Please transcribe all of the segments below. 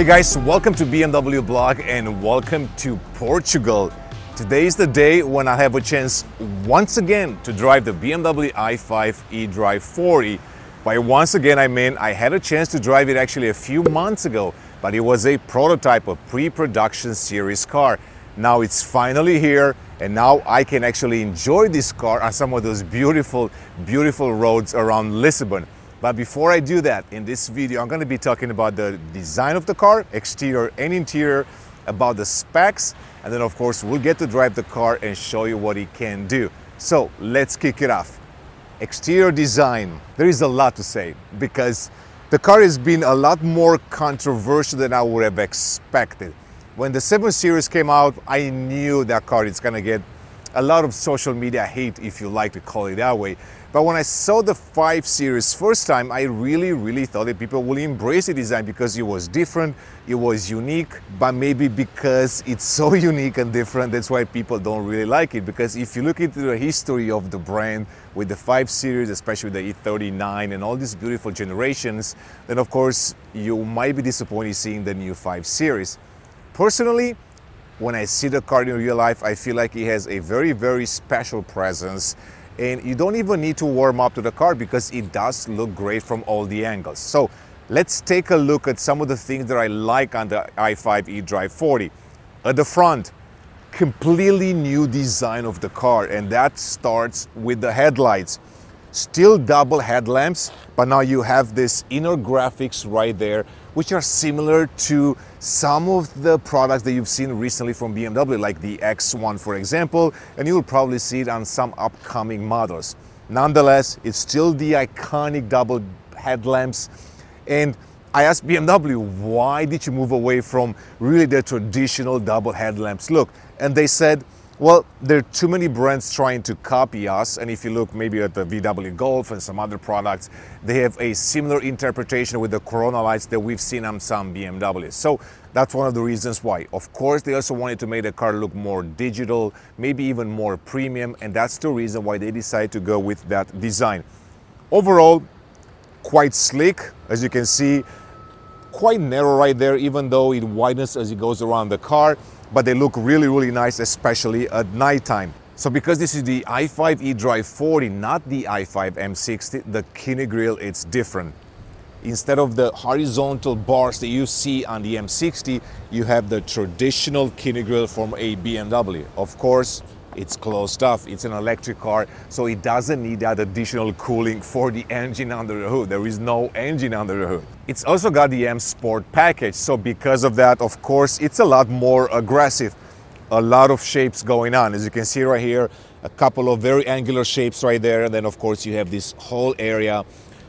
Hey guys, welcome to BMW blog and welcome to Portugal. Today is the day when I have a chance once again to drive the BMW i5 eDrive40. By once again I mean I had a chance to drive it actually a few months ago, but it was a prototype, a pre-production series car. Now it's finally here and now I can actually enjoy this car on some of those beautiful roads around Lisbon. But before I do that, in this video, I'm going to be talking about the design of the car, exterior and interior, about the specs, and then of course we'll get to drive the car and show you what it can do. So let's kick it off. Exterior design. There is a lot to say because the car has been a lot more controversial than I would have expected. When the 7 Series came out, I knew that car is going to get a lot of social media hate, if you like to call it that way. But when I saw the 5 Series first time, I really thought that people will embrace the design because it was different, it was unique, but maybe because it's so unique and different, that's why people don't really like it. Because if you look into the history of the brand with the 5 Series, especially the E39 and all these beautiful generations, then of course you might be disappointed seeing the new 5 Series. Personally, when I see the car in real life, I feel like it has a very special presence. And you don't even need to warm up to the car because it does look great from all the angles. So let's take a look at some of the things that I like on the i5 eDrive40. At the front, completely new design of the car, and that starts with the headlights. Still double headlamps, but now you have this inner graphics right there, which are similar to some of the products that you've seen recently from BMW, like the X1 for example, and you'll probably see it on some upcoming models. Nonetheless, it's still the iconic double headlamps. And I asked BMW, why did you move away from really the traditional double headlamps look? And they said, well, there are too many brands trying to copy us, and if you look maybe at the VW Golf and some other products, they have a similar interpretation with the Corona lights that we've seen on some BMWs. So that's one of the reasons why. Of course, they also wanted to make the car look more digital, maybe even more premium, and that's the reason why they decided to go with that design. Overall, quite slick, as you can see, quite narrow right there, even though it widens as it goes around the car. But they look really nice, especially at nighttime. So because this is the i5 eDrive40, not the i5 M60, the kidney grille is different. Instead of the horizontal bars that you see on the M60, you have the traditional kidney grille from a BMW. Of course, it's closed off, it's an electric car, so it doesn't need that additional cooling for the engine under the hood. There is no engine under the hood. It's also got the M Sport package, so because of that, of course, it's a lot more aggressive. A lot of shapes going on, as you can see right here, a couple of very angular shapes right there, and then of course you have this whole area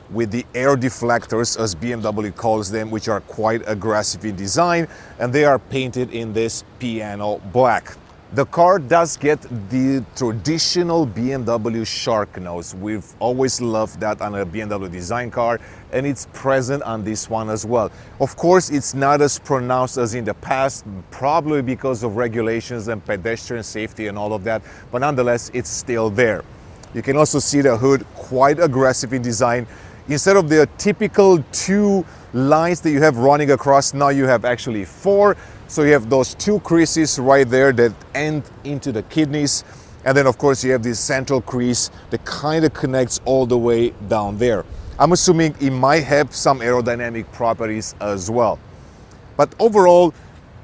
with the air deflectors, as BMW calls them, which are quite aggressive in design, and they are painted in this piano black. The car does get the traditional BMW shark nose. We've always loved that on a BMW design car, and it's present on this one as well. Of course, it's not as pronounced as in the past, probably because of regulations and pedestrian safety and all of that, but nonetheless, it's still there. You can also see the hood quite aggressive in design. Instead of the typical two lines that you have running across, now you have actually four. So you have those two creases right there that end into the kidneys, and then of course you have this central crease that kind of connects all the way down there. I'm assuming it might have some aerodynamic properties as well. But overall,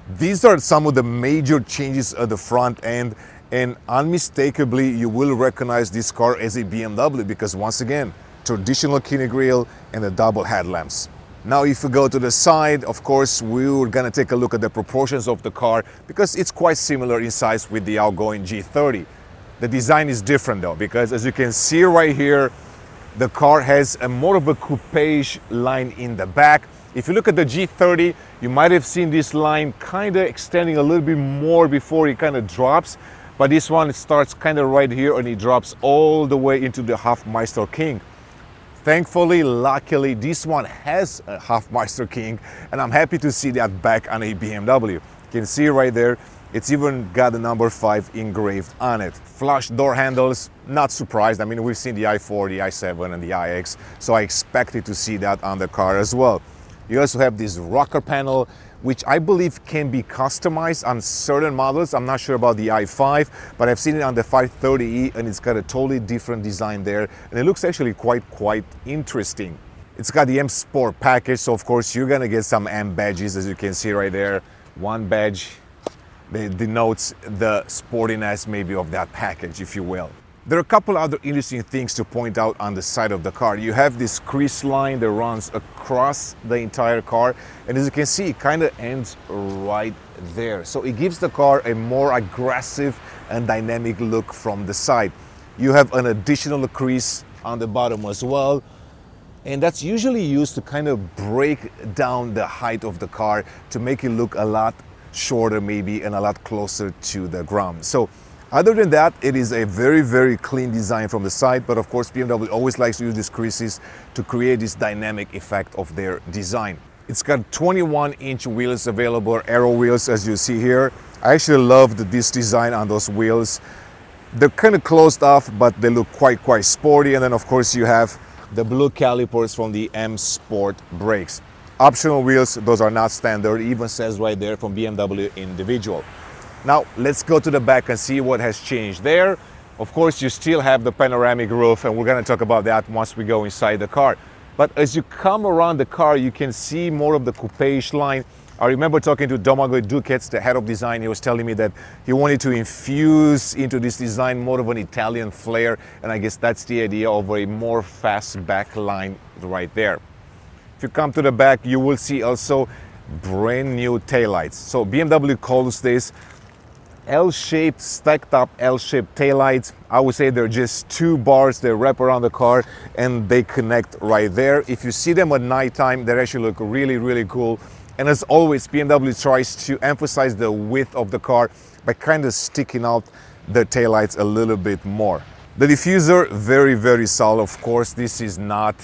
these are some of the major changes at the front end, and unmistakably you will recognize this car as a BMW because once again, traditional kidney grille and the double headlamps. Now if we go to the side, of course, we're gonna take a look at the proportions of the car because it's quite similar in size with the outgoing G30. The design is different though, because as you can see right here, the car has a more of a coupe-ish line in the back. If you look at the G30, you might have seen this line kind of extending a little bit more before it kind of drops, but this one starts kind of right here and it drops all the way into the Hofmeister kink. Thankfully, luckily, this one has a Hofmeister kink, and I'm happy to see that back on a BMW. You can see right there, it's even got the number 5 engraved on it. Flush door handles, not surprised. I mean, we've seen the i4, the i7, and the iX, so I expected to see that on the car as well. You also have this rocker panel, which I believe can be customized on certain models. I'm not sure about the i5, but I've seen it on the 530e and it's got a totally different design there, and it looks actually quite interesting. It's got the M Sport package, so of course you're gonna get some M badges, as you can see right there. One badge that denotes the sportiness maybe of that package, if you will. There are a couple other interesting things to point out on the side of the car. You have this crease line that runs across the entire car, and as you can see, it kind of ends right there. So it gives the car a more aggressive and dynamic look from the side. You have an additional crease on the bottom as well, and that's usually used to kind of break down the height of the car to make it look a lot shorter maybe and a lot closer to the ground. So other than that, it is a very clean design from the side, but of course BMW always likes to use these creases to create this dynamic effect of their design. It's got 21-inch wheels available, aero wheels, as you see here. I actually loved this design on those wheels. They're kind of closed off, but they look quite sporty. And then of course you have the blue calipers from the M Sport brakes. Optional wheels, those are not standard, it even says right there from BMW Individual. Now let's go to the back and see what has changed there. Of course, you still have the panoramic roof, and we're going to talk about that once we go inside the car. But as you come around the car, you can see more of the coupe-ish line. I remember talking to Domagoj Dukec, the head of design. He was telling me that he wanted to infuse into this design more of an Italian flair, and I guess that's the idea of a more fast back line right there. If you come to the back, you will see also brand new taillights. So BMW calls this L-shaped, stacked up L-shaped taillights. I would say they're just two bars that wrap around the car and they connect right there. If you see them at nighttime, they actually look really cool. And as always, BMW tries to emphasize the width of the car by kind of sticking out the taillights a little bit more. The diffuser, very solid. Of course, this is not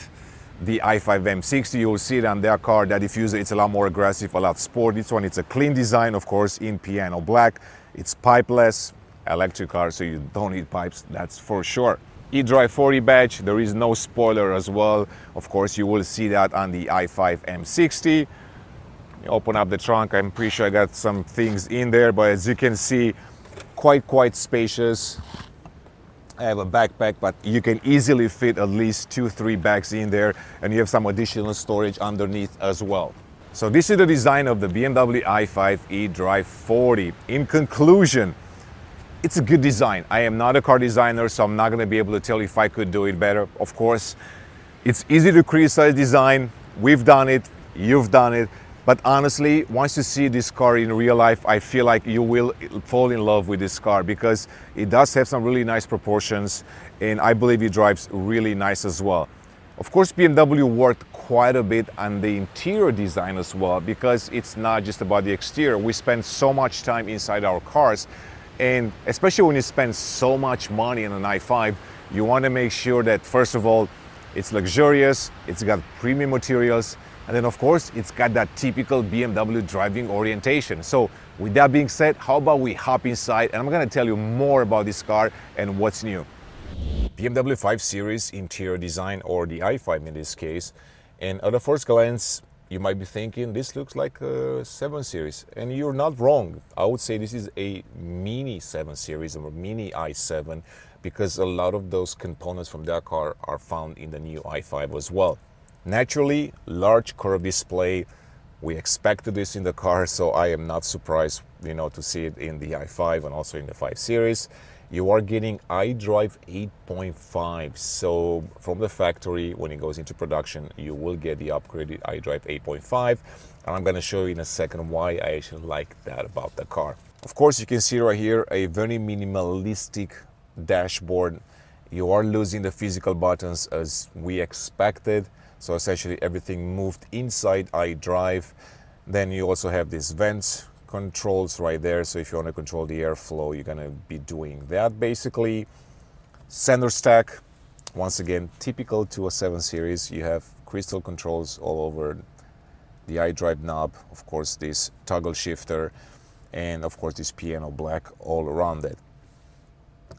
the i5 M60, you'll see it on their car. That diffuser, it's a lot more aggressive, a lot sporty. This one, it's a clean design, of course, in piano black. It's pipeless, electric car, so you don't need pipes, that's for sure. eDrive40 badge, there is no spoiler as well. Of course, you will see that on the i5 M60. Open up the trunk, I'm pretty sure I got some things in there, but as you can see, quite spacious. I have a backpack, but you can easily fit at least 2-3 bags in there, and you have some additional storage underneath as well. So this is the design of the BMW i5 eDrive40. In conclusion, it's a good design. I am not a car designer, so I'm not going to be able to tell if I could do it better. Of course, it's easy to criticize design. We've done it, you've done it. But honestly, once you see this car in real life, I feel like you will fall in love with this car because it does have some really nice proportions, and I believe it drives really nice as well. Of course, BMW worked quite a bit on the interior design as well because it's not just about the exterior. We spend so much time inside our cars, and especially when you spend so much money on an i5, you want to make sure that, first of all, it's luxurious, it's got premium materials, and then of course it's got that typical BMW driving orientation. So with that being said, how about we hop inside and I'm gonna tell you more about this car and what's new. BMW 5 Series interior design, or the i5 in this case, and at a first glance you might be thinking this looks like a 7 Series, and you're not wrong. I would say this is a mini 7 Series or mini i7 because a lot of those components from that car are found in the new i5 as well. Naturally, large curved display, we expected this in the car, so I am not surprised, you know, to see it in the i5 and also in the 5 Series. You are getting iDrive 8.5, so from the factory, when it goes into production, you will get the upgraded iDrive 8.5, and I'm going to show you in a second why I actually like that about the car. Of course, you can see right here a very minimalistic dashboard. You are losing the physical buttons as we expected. So essentially everything moved inside iDrive. Then you also have these vents controls right there. So if you want to control the airflow, you're going to be doing that basically. Center stack, once again, typical to a 7 Series. You have crystal controls all over the iDrive knob. Of course, this toggle shifter, and of course this piano black all around it.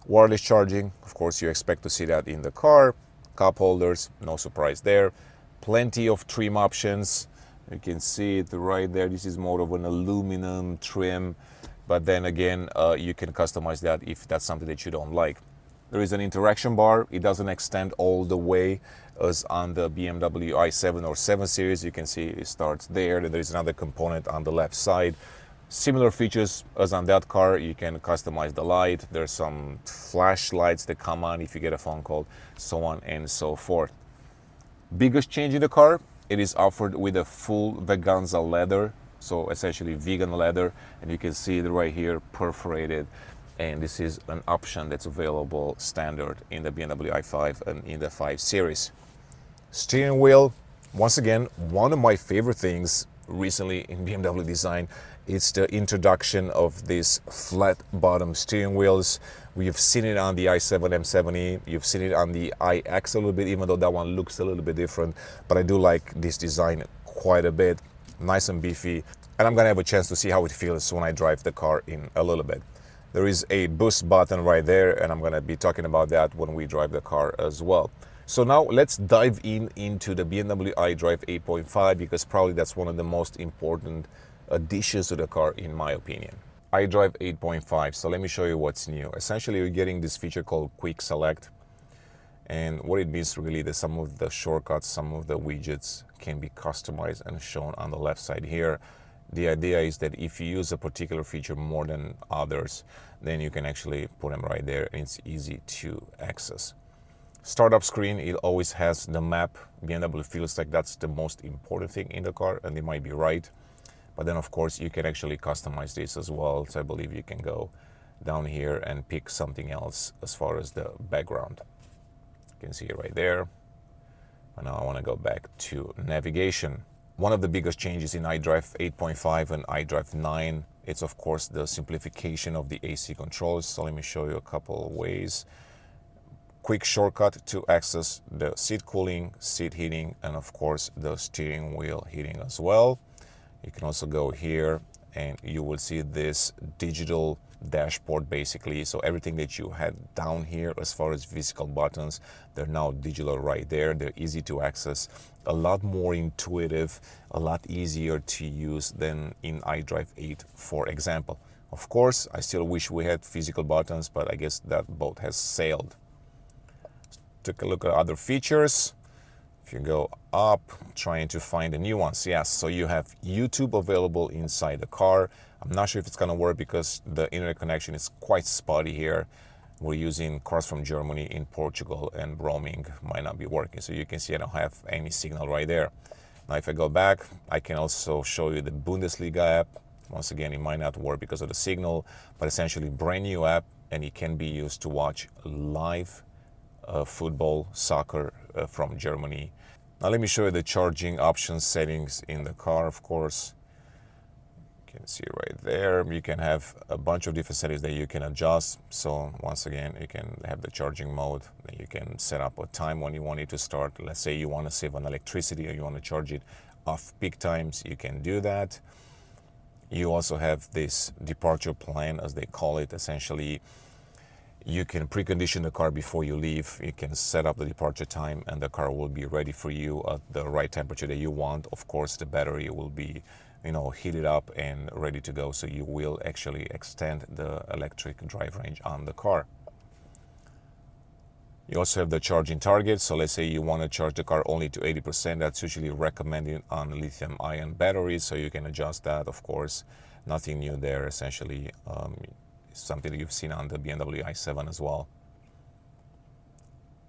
Wireless charging, of course, you expect to see that in the car. Cup holders, no surprise there. Plenty of trim options, You can see it right there. This is more of an aluminum trim, but then again, you can customize that if that's something that you don't like. There is an interaction bar. It doesn't extend all the way as on the BMW i7 or 7 Series. You can see it starts there, and there is another component on the left side. Similar features as on that car. You can customize the light. There's some flashlights that come on if you get a phone call, so on and so forth. Biggest change in the car, it is offered with a full Veganza leather, so essentially vegan leather, and you can see it right here, perforated. And this is an option that's available standard in the BMW i5 and in the 5 Series. Steering wheel, once again, one of my favorite things recently in BMW design, it's the introduction of these flat bottom steering wheels. We've seen it on the i7 M70, you've seen it on the iX a little bit, even though that one looks a little bit different, but I do like this design quite a bit. Nice and beefy, and I'm gonna have a chance to see how it feels when I drive the car in a little bit. There is a boost button right there, and I'm gonna be talking about that when we drive the car as well. So now let's dive into the BMW iDrive 8.5, because probably that's one of the most important additions to the car in my opinion. iDrive 8.5, so let me show you what's new. Essentially, you're getting this feature called Quick Select, and what it means really that some of the shortcuts, some of the widgets can be customized and shown on the left side here. The idea is that if you use a particular feature more than others, then you can actually put them right there, and it's easy to access. Startup screen, it always has the map. BMW feels like that's the most important thing in the car, and they might be right. But then of course you can actually customize this as well, so I believe you can go down here and pick something else as far as the background. You can see it right there. And now I want to go back to navigation. One of the biggest changes in iDrive 8.5 and iDrive 9, it's of course the simplification of the AC controls. So let me show you a couple of ways. Quick shortcut to access the seat cooling, seat heating, and of course the steering wheel heating as well. You can also go here and you will see this digital dashboard basically. So everything that you had down here as far as physical buttons, they're now digital right there. They're easy to access, a lot more intuitive, a lot easier to use than in iDrive 8, for example. Of course, I still wish we had physical buttons, but I guess that boat has sailed. Let's take a look at other features. If you go up, trying to find the nuance, yes, so you have YouTube available inside the car. I'm not sure if it's gonna work because the internet connection is quite spotty here. We're using cars from Germany in Portugal, and roaming might not be working. So you can see I don't have any signal right there. Now if I go back, I can also show you the Bundesliga app. Once again, it might not work because of the signal, but essentially brand new app, and it can be used to watch live football, soccer from Germany. Now let me show you the charging options settings in the car, of course. You can see right there, you can have a bunch of different settings that you can adjust. So once again, you can have the charging mode, then you can set up a time when you want it to start. Let's say you want to save on electricity, or you want to charge it off peak times, you can do that. You also have this departure plan, as they call it. Essentially, you can precondition the car before you leave. You can set up the departure time, and the car will be ready for you at the right temperature that you want. Of course, the battery will be, you know, heated up and ready to go, so you will actually extend the electric drive range on the car. You also have the charging target. So let's say you want to charge the car only to 80%. That's usually recommended on lithium-ion batteries, so you can adjust that, of course. Nothing new there, essentially. Something that you've seen on the BMW i7 as well.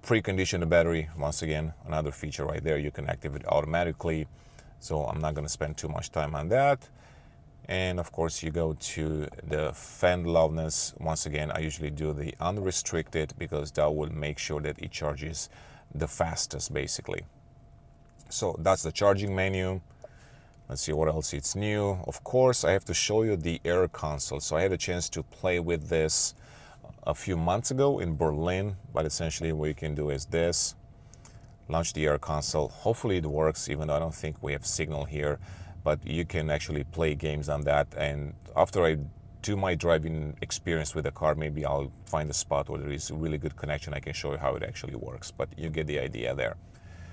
Precondition the battery, once again, another feature right there. You can activate it automatically, so I'm not going to spend too much time on that. And of course, you go to the fan loudness. Once again, I usually do the unrestricted, because that will make sure that it charges the fastest basically. So that's the charging menu. Let's see what else it's new. Of course, I have to show you the Air console. So I had a chance to play with this a few months ago in Berlin, but essentially what you can do is this. Launch the Air console. Hopefully it works, even though I don't think we have signal here, but you can actually play games on that. And after I do my driving experience with the car, maybe I'll find a spot where there is a really good connection. I can show you how it actually works, but you get the idea there.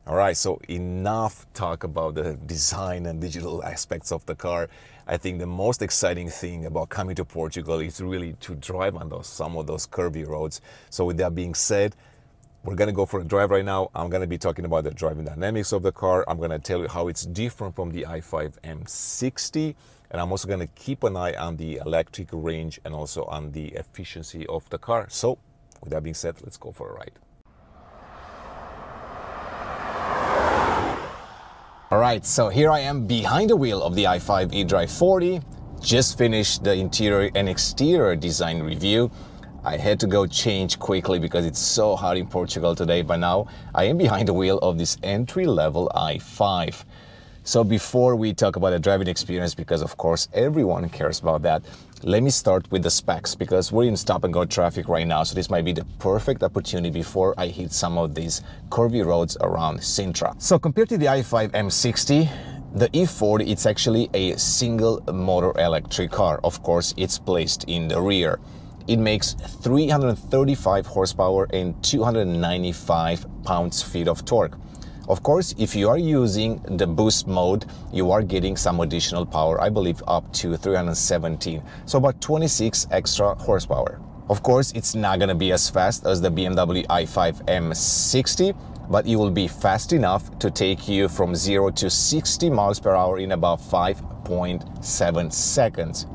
All right, so enough talk about the design and digital aspects of the car. I think the most exciting thing about coming to Portugal is really to drive on some of those curvy roads. So with that being said, we're going to go for a drive right now. I'm going to be talking about the driving dynamics of the car. I'm going to tell you how it's different from the i5 M60. And I'm also going to keep an eye on the electric range and also on the efficiency of the car. So with that being said, let's go for a ride. All right, so here I am behind the wheel of the i5 eDrive40. Just finished the interior and exterior design review. I had to go change quickly because it's so hot in Portugal today, but now I am behind the wheel of this entry-level i5. So before we talk about the driving experience, because of course everyone cares about that, let me start with the specs, because we're in stop-and-go traffic right now, so this might be the perfect opportunity before I hit some of these curvy roads around Sintra. So compared to the i5 M60, the E40, it's actually a single-motor electric car. Of course, it's placed in the rear. It makes 335 horsepower and 295 pounds-feet of torque. Of course, if you are using the boost mode, you are getting some additional power, I believe up to 317, so about 26 extra horsepower. Of course, it's not going to be as fast as the BMW i5 M60, but it will be fast enough to take you from 0 to 60 miles per hour in about 5.7 seconds.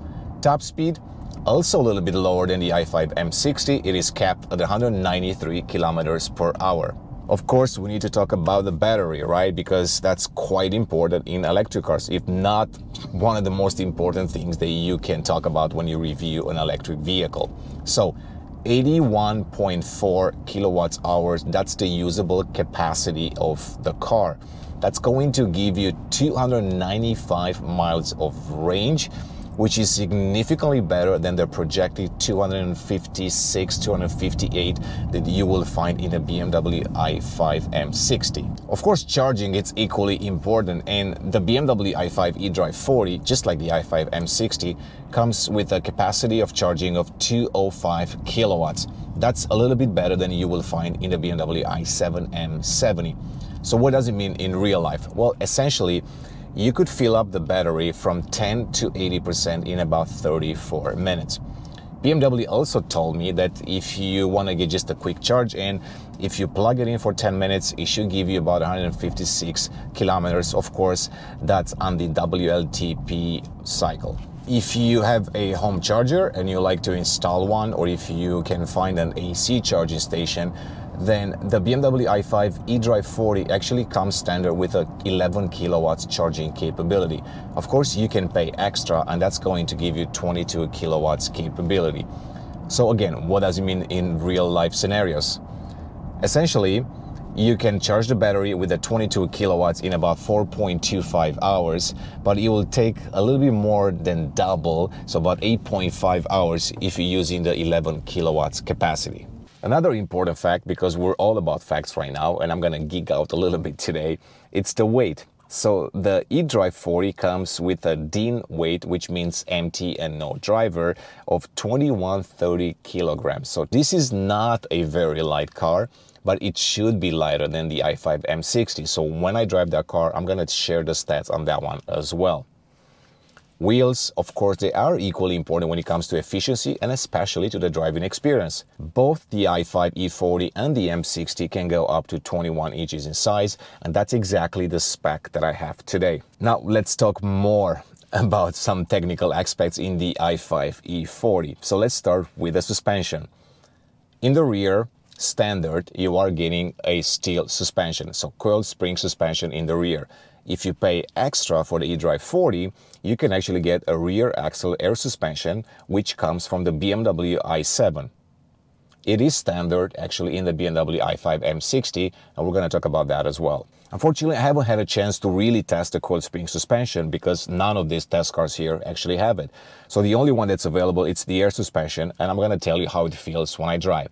Top speed, also a little bit lower than the i5 M60, it is capped at 193 kilometers per hour. Of course, we need to talk about the battery, right? Because that's quite important in electric cars, if not one of the most important things that you can talk about when you review an electric vehicle. So 81.4 kilowatt hours, that's the usable capacity of the car. That's going to give you 295 miles of range, which is significantly better than the projected 256, 258 that you will find in a BMW i5 M60. Of course, charging is equally important, and the BMW i5 eDrive40, just like the i5 M60, comes with a capacity of charging of 205 kilowatts. That's a little bit better than you will find in the BMW i7 M70. So what does it mean in real life? Well, essentially, you could fill up the battery from 10 to 80% in about 34 minutes. BMW also told me that if you want to get just a quick charge in, if you plug it in for 10 minutes, it should give you about 156 kilometers. Of course, that's on the WLTP cycle. If you have a home charger and you like to install one, or if you can find an AC charging station, then the BMW i5 eDrive40 actually comes standard with a 11 kilowatts charging capability. Of course, you can pay extra, and that's going to give you 22 kilowatts capability. So again, what does it mean in real life scenarios? Essentially, you can charge the battery with the 22 kilowatts in about 4.25 hours, but it will take a little bit more than double, so about 8.5 hours if you're using the 11 kilowatts capacity. Another important fact, because we're all about facts right now, and I'm going to geek out a little bit today, it's the weight. So the eDrive40 comes with a DIN weight, which means empty and no driver, of 2130 kilograms. So this is not a very light car, but it should be lighter than the i5 M60. So when I drive that car, I'm going to share the stats on that one as well. Wheels, of course, they are equally important when it comes to efficiency and especially to the driving experience. Both the i5 E40 and the M60 can go up to 21 inches in size, and that's exactly the spec that I have today. Now let's talk more about some technical aspects in the i5 E40. So let's start with the suspension. In the rear, standard, you are getting a steel suspension, so coiled spring suspension in the rear. If you pay extra for the eDrive40, you can actually get a rear axle air suspension, which comes from the BMW i7. It is standard actually in the BMW i5 M60, and we're going to talk about that as well. Unfortunately, I haven't had a chance to really test the coiled spring suspension because none of these test cars here actually have it. So the only one that's available, it's the air suspension, and I'm going to tell you how it feels when I drive.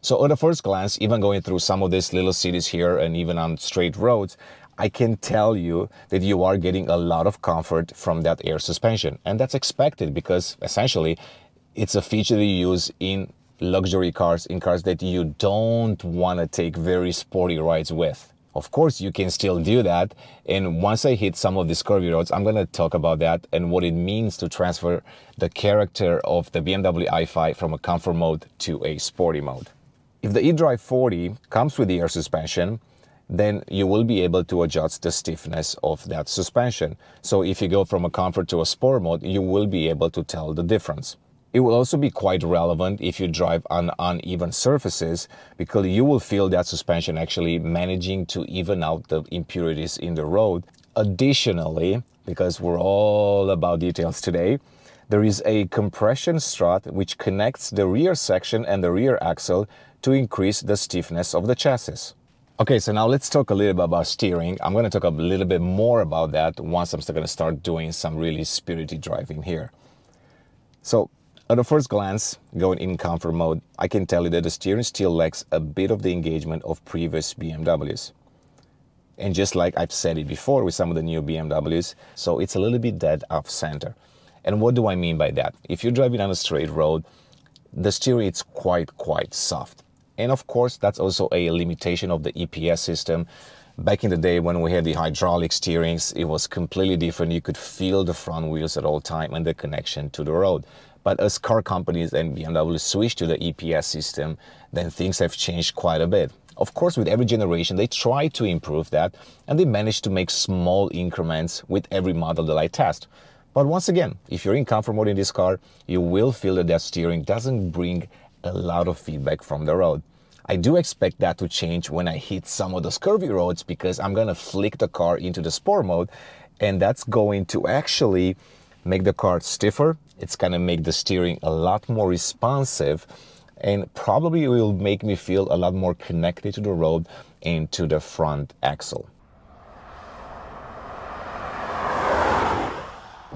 So at a first glance, even going through some of these little cities here and even on straight roads, I can tell you that you are getting a lot of comfort from that air suspension. And that's expected because essentially it's a feature that you use in luxury cars, in cars that you don't want to take very sporty rides with. Of course, you can still do that. And once I hit some of these curvy roads, I'm going to talk about that and what it means to transfer the character of the BMW i5 from a comfort mode to a sporty mode. If the eDrive40 comes with the air suspension, then you will be able to adjust the stiffness of that suspension. So if you go from a comfort to a sport mode, you will be able to tell the difference. It will also be quite relevant if you drive on uneven surfaces, because you will feel that suspension actually managing to even out the impurities in the road. Additionally, because we're all about details today, there is a compression strut which connects the rear section and the rear axle to increase the stiffness of the chassis. Okay, so now let's talk a little bit about steering. I'm going to talk a little bit more about that once I'm going to start doing some really spirited driving here. So at a first glance, going in comfort mode, I can tell you that the steering still lacks a bit of the engagement of previous BMWs. And just like I've said it before with some of the new BMWs, so it's a little bit dead off center. And what do I mean by that? If you're driving on a straight road, the steering is quite soft. And of course, that's also a limitation of the EPS system. Back in the day when we had the hydraulic steerings, it was completely different. You could feel the front wheels at all time and the connection to the road. But as car companies and BMW switched to the EPS system, then things have changed quite a bit. Of course, with every generation, they try to improve that, and they manage to make small increments with every model that I test. But once again, if you're in comfort mode in this car, you will feel that that steering doesn't bring a lot of feedback from the road. I do expect that to change when I hit some of those curvy roads, because I'm going to flick the car into the sport mode, and that's going to actually make the car stiffer. It's going to make the steering a lot more responsive, and probably it will make me feel a lot more connected to the road and to the front axle.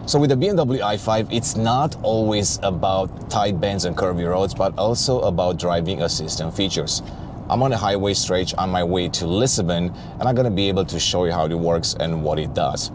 So with the BMW i5, it's not always about tight bends and curvy roads, but also about driving assistant features. I'm on a highway stretch on my way to Lisbon, and I'm going to be able to show you how it works and what it does.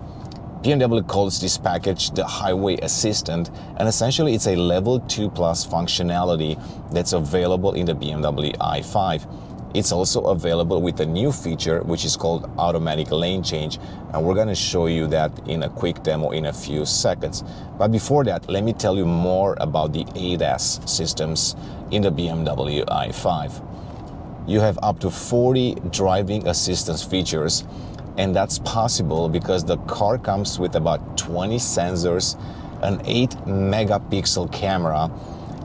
BMW calls this package the Highway Assistant, and essentially it's a level 2 plus functionality that's available in the BMW i5. It's also available with a new feature which is called Automatic Lane Change, and we're going to show you that in a quick demo in a few seconds. But before that, let me tell you more about the ADAS systems in the BMW i5. You have up to 40 driving assistance features, and that's possible because the car comes with about 20 sensors, an 8-megapixel camera,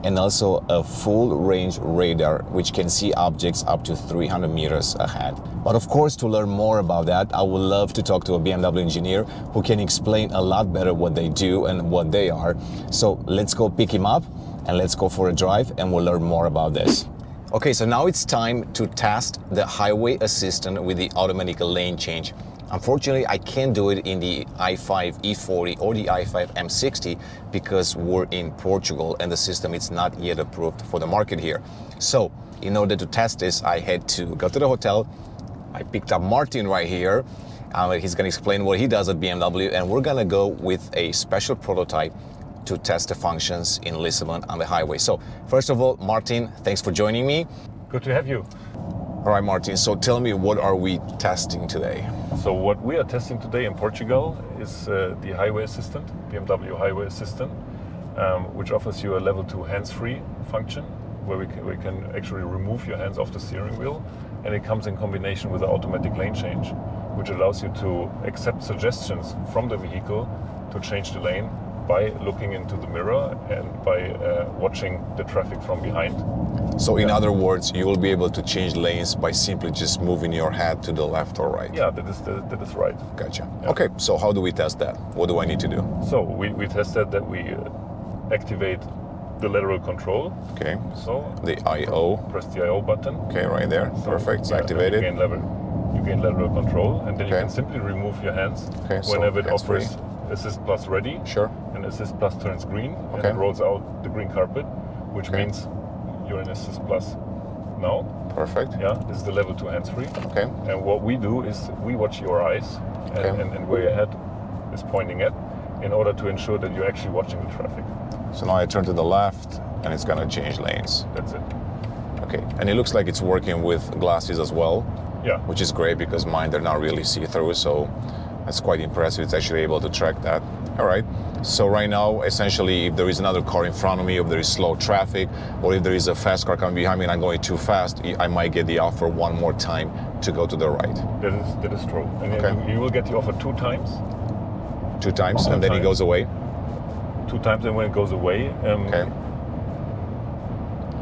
and also a full-range radar, which can see objects up to 300 meters ahead. But of course, to learn more about that, I would love to talk to a BMW engineer who can explain a lot better what they do and what they are. So let's go pick him up and let's go for a drive, and we'll learn more about this. Okay, so now it's time to test the Highway Assistant with the Automatic Lane Change. Unfortunately, I can't do it in the i5 E40 or the i5 M60 because we're in Portugal and the system is not yet approved for the market here. So, in order to test this, I had to go to the hotel. I picked up Martin right here. He's going to explain what he does at BMW, and we're going to go with a special prototype to test the functions in Lisbon on the highway. So first of all, Martin, thanks for joining me. Good to have you. All right, Martin, so tell me, what are we testing today? So what we are testing today in Portugal is the Highway Assistant, BMW Highway Assistant, which offers you a level 2 hands-free function where we can actually remove your hands off the steering wheel, and it comes in combination with the Automatic Lane Change, which allows you to accept suggestions from the vehicle to change the lane by looking into the mirror and by watching the traffic from behind. So in other words, you will be able to change lanes by simply just moving your head to the left or right. Yeah, that is right. Gotcha. Yeah. Okay, so how do we test that? What do I need to do? So we tested that we activate the lateral control. Okay. So the I.O. Press the I.O. button. Okay, right there. So, perfect, it's activated. You gain lateral control, and then you can simply remove your hands whenever it offers Assist Plus Ready. Sure. And Assist Plus turns green and it rolls out the green carpet, which means you're in Assist Plus now. Perfect. Yeah, this is the level 2 hands-free. Okay. And what we do is we watch your eyes and where your head is pointing at, in order to ensure that you're actually watching the traffic. So now I turn to the left and it's going to change lanes. That's it. Okay. And it looks like it's working with glasses as well. yeah, which is great because mine, they're not really see-through, so that's quite impressive. It's actually able to track that. All right, so right now, essentially, if there is another car in front of me, if there is slow traffic, or if there is a fast car coming behind me and I'm going too fast, I might get the offer one more time to go to the right. That is true. And okay, you will get the offer two times. Two times, and then it goes away? Two times, and when it goes away. Okay.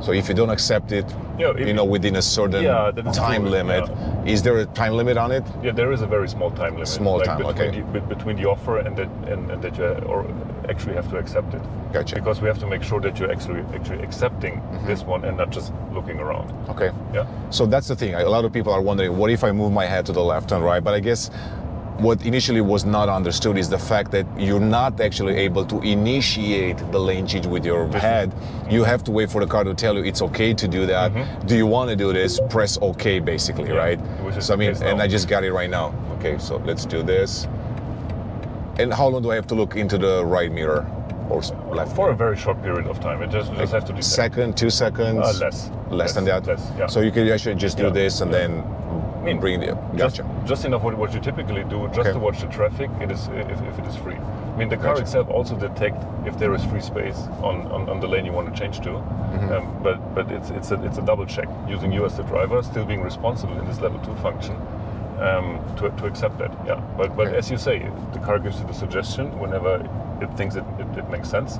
So if you don't accept it, yeah, you know, within a certain time limit, is there a time limit on it? Yeah, there is a very small time limit. Small time, okay. Between the offer and that you or actually have to accept it. Gotcha. Because we have to make sure that you're actually accepting this one and not just looking around. Okay. Yeah. So that's the thing. A lot of people are wondering, what if I move my head to the left and right? But I guess what initially was not understood is the fact that you're not actually able to initiate the lane change with your head. You have to wait for the car to tell you it's okay to do that. Do you want to do this? Press okay, basically, right? So I mean, and I just got it right now. Okay, so let's do this. And how long do I have to look into the right mirror or left? For a very short period of time. It just, like, have to do second, 2 seconds? Less than that? Less, yeah. So you can actually just do this and then bring the, just enough what you typically do, just to watch the traffic, if it is free. I mean, the car itself also detects if there is free space on the lane you want to change to, but it's a double check, using you as the driver, still being responsible in this level 2 function, to accept that, But as you say, the car gives you the suggestion whenever it thinks it makes sense,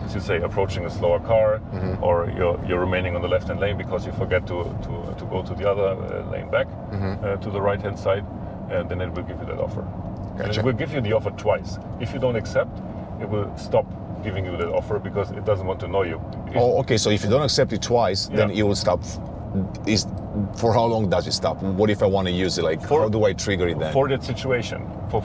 As you say, approaching a slower car, or you're remaining on the left-hand lane because you forget to go to the other lane back, to the right-hand side, and then it will give you that offer. Gotcha. And it will give you the offer twice. If you don't accept, it will stop giving you that offer because it doesn't want to know you. Oh, okay. So if you don't accept it twice, then it will stop. For how long does it stop? What if I want to use it? Like, how do I trigger it then? For that situation. For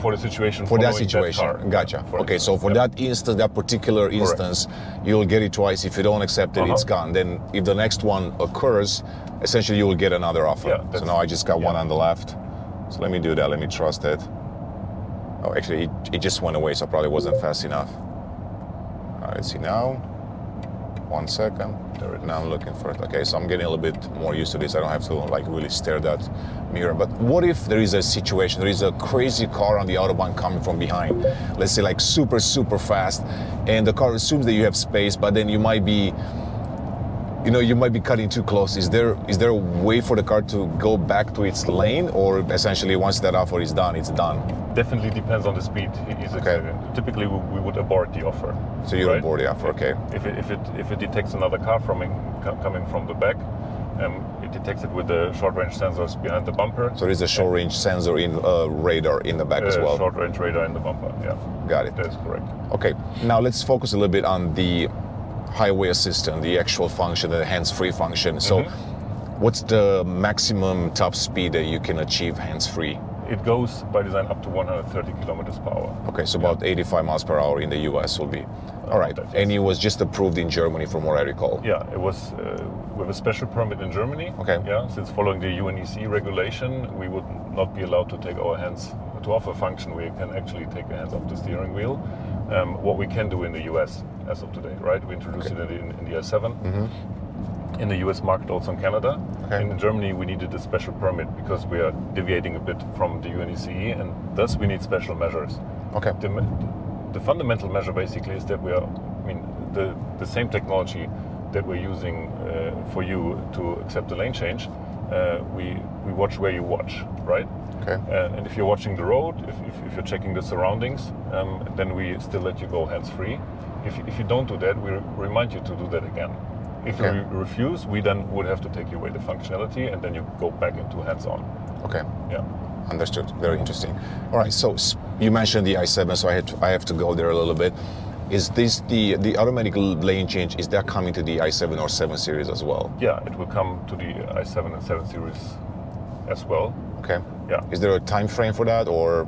that car. Gotcha. Okay, so for that instance, that particular instance, you'll get it twice. If you don't accept it, it's gone. Then if the next one occurs, essentially you will get another offer. Yeah, so now I just got one on the left. So let me do that. Let me trust it. Oh, actually, it just went away, so probably wasn't fast enough. All right, see now. 1 second. Now I'm looking for it. Okay, so I'm getting a little bit more used to this. I don't have to like really stare at that mirror. But what if there is a situation, there is a crazy car on the Autobahn coming from behind, let's say like super, super fast, and the car assumes that you have space, but then you might be, you know, you might be cutting too close. Is there a way for the car to go back to its lane, or essentially once that offer is done, it's done? Definitely depends on the speed. Typically, we would abort the offer. So you abort the offer, okay? If it detects another car coming from the back, it detects it with the short-range sensors behind the bumper. So there is a short-range sensor in radar in the back as well. Short-range radar in the bumper. Yeah. Got it. That's correct. Okay. Now let's focus a little bit on the Highway Assistant, the actual function, the hands-free function. So what's the maximum top speed that you can achieve hands-free? It goes by design up to 130 kilometers per hour. Okay, so about 85 miles per hour in the US will be. All right, and it was just approved in Germany from what I recall. Yeah, it was with a special permit in Germany. Okay. Yeah, since following the UNECE regulation, we would not be allowed to take our hands off a function where you can actually take your hands off the steering wheel. What we can do in the US as of today, right? We introduced it in the i7. In the US market, also in Canada. And in Germany, we needed a special permit because we are deviating a bit from the UNECE, and thus we need special measures. Okay. The fundamental measure basically is that we are, I mean, the same technology that we're using for you to accept the lane change, we watch where you watch, right? Okay. And if you're watching the road, if you're checking the surroundings, then we still let you go hands-free. If you don't do that, we remind you to do that again. If you refuse, we then would have to take away the functionality, and then you go back into hands-on. Okay. Yeah. Understood. Very interesting. All right. So you mentioned the i7, so I have to go there a little bit. Is this the automatic lane change? Is that coming to the i7 or 7 Series as well? Yeah, it will come to the i7 and 7 Series as well. Okay. Yeah. Is there a time frame for that, or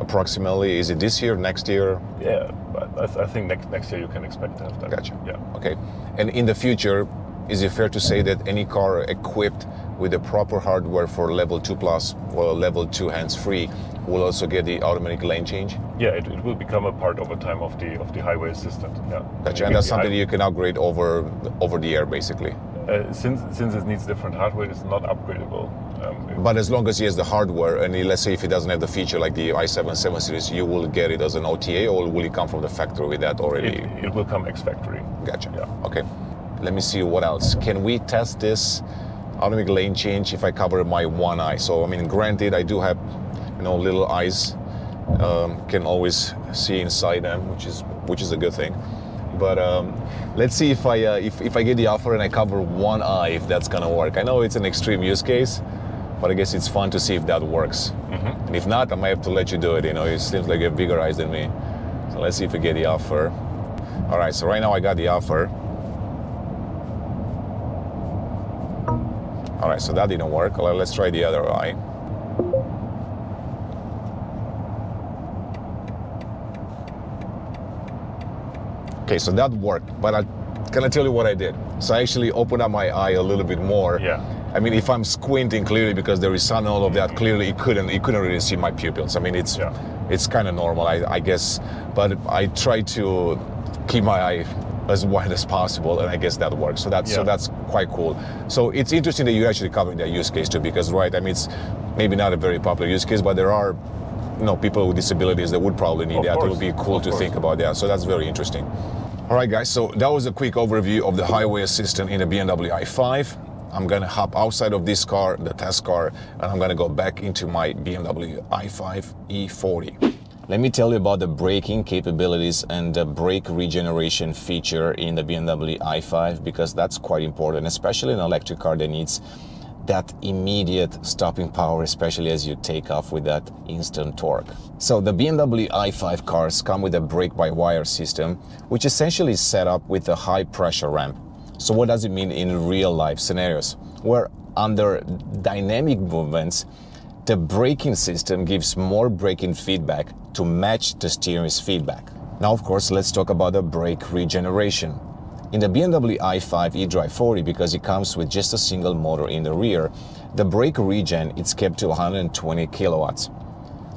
approximately? Is it this year, next year? Yeah, I think next year you can expect to have that. Gotcha. Yeah. Okay. And in the future, is it fair to say that any car equipped with the proper hardware for level 2 plus or level 2 hands-free will also get the automatic lane change? Yeah, it will become a part over time of the Highway Assistant. Yeah. Gotcha. And that's something you can upgrade over the air, basically. Since it needs different hardware, it's not upgradable. But as long as he has the hardware, and let's say if he doesn't have the feature like the i7 7 Series, you will get it as an OTA, or will it come from the factory with that already? It will come ex-factory. Gotcha. Yeah. Okay. Let me see what else. Can we test this automatic lane change if I cover my one eye? So, I mean, granted, I do have, you know, little eyes, can always see inside them, which is a good thing. But let's see if I get the offer and I cover one eye, if that's gonna work. I know it's an extreme use case, but I guess it's fun to see if that works. Mm-hmm. And if not, I might have to let you do it. You know, it seems like you have bigger eyes than me. So let's see if we get the offer. All right, so right now I got the offer. All right, so that didn't work. Let's try the other eye. Okay, so that worked, but can I tell you what I did? So I actually opened up my eye a little bit more. Yeah. I mean, if I'm squinting clearly because there is sun and all of that, clearly it couldn't really see my pupils. I mean, it's kind of normal, I guess. But I try to keep my eye as wide as possible, and I guess that works. So that's quite cool. So it's interesting that you're actually covering that use case too, because right, I mean, it's maybe not a very popular use case, but there are, you know, people with disabilities that would probably need that. It would be cool to think about that. So that's very interesting. All right, guys, so that was a quick overview of the Highway Assistant in the BMW i5. I'm gonna hop outside of this car, the test car, and I'm gonna go back into my BMW i5 E40. Let me tell you about the braking capabilities and the brake regeneration feature in the BMW i5, because that's quite important, especially in an electric car that needs that immediate stopping power, especially as you take off with that instant torque. So the BMW i5 cars come with a brake-by-wire system, which essentially is set up with a high-pressure ramp. So what does it mean in real-life scenarios? Where under dynamic movements, the braking system gives more braking feedback to match the steering's feedback. Now, of course, let's talk about the brake regeneration. In the BMW i5 eDrive40, because it comes with just a single motor in the rear, the brake regen is kept to 120 kilowatts.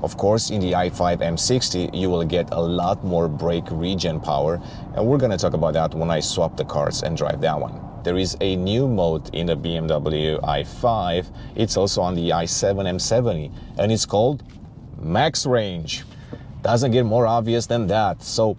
Of course, in the i5 M60, you will get a lot more brake regen power, and we're going to talk about that when I swap the cars and drive that one. There is a new mode in the BMW i5. It's also on the i7 M70, and it's called MaxRange. Doesn't get more obvious than that. So,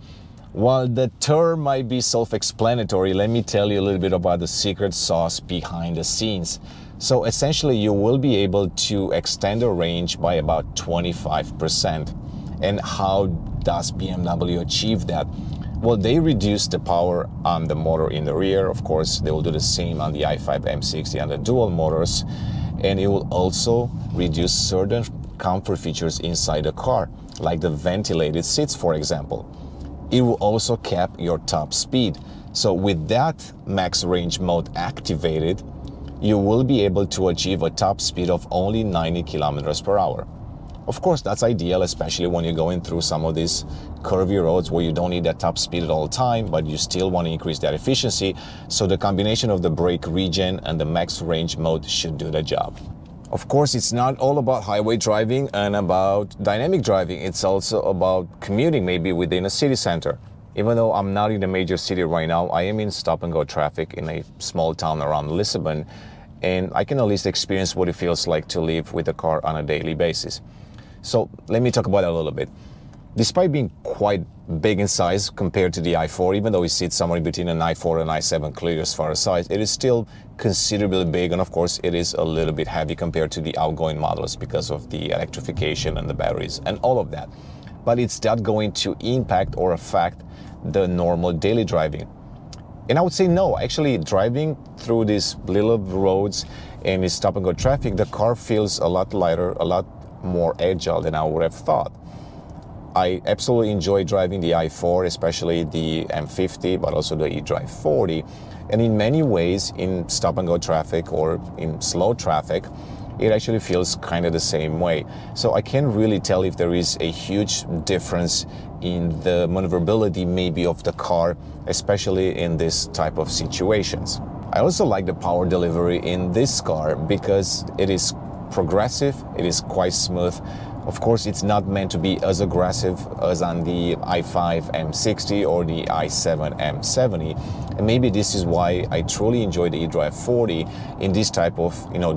while the term might be self-explanatory, let me tell you a little bit about the secret sauce behind the scenes. So essentially, you will be able to extend the range by about 25%. And how does BMW achieve that? Well, they reduce the power on the motor in the rear. Of course, they will do the same on the i5 M60 on the dual motors. And it will also reduce certain comfort features inside the car, like the ventilated seats, for example. It will also cap your top speed. So with that max range mode activated, you will be able to achieve a top speed of only 90 kilometers per hour. Of course, that's ideal, especially when you're going through some of these curvy roads where you don't need that top speed at all time, but you still want to increase that efficiency. So the combination of the brake regen and the max range mode should do the job. Of course, it's not all about highway driving and about dynamic driving. It's also about commuting, maybe within a city center. Even though I'm not in a major city right now, I am in stop-and-go traffic in a small town around Lisbon, and I can at least experience what it feels like to live with a car on a daily basis. So let me talk about it a little bit. Despite being quite big in size compared to the i4, even though it sits somewhere between an i4 and i7 clear as far as size, it is still considerably big, and of course it is a little bit heavy compared to the outgoing models because of the electrification and the batteries and all of that. But it's not going to impact or affect the normal daily driving. And I would say no, actually driving through these little roads and the stop-and-go traffic, the car feels a lot lighter, a lot more agile than I would have thought. I absolutely enjoy driving the i4, especially the M50, but also the eDrive40. And in many ways, in stop-and-go traffic or in slow traffic, it actually feels kind of the same way. So I can't really tell if there is a huge difference in the maneuverability maybe of the car, especially in this type of situations. I also like the power delivery in this car because it is progressive, it is quite smooth. Of course, it's not meant to be as aggressive as on the i5 M60 or the i7 M70. And maybe this is why I truly enjoy the eDrive40 in this type of,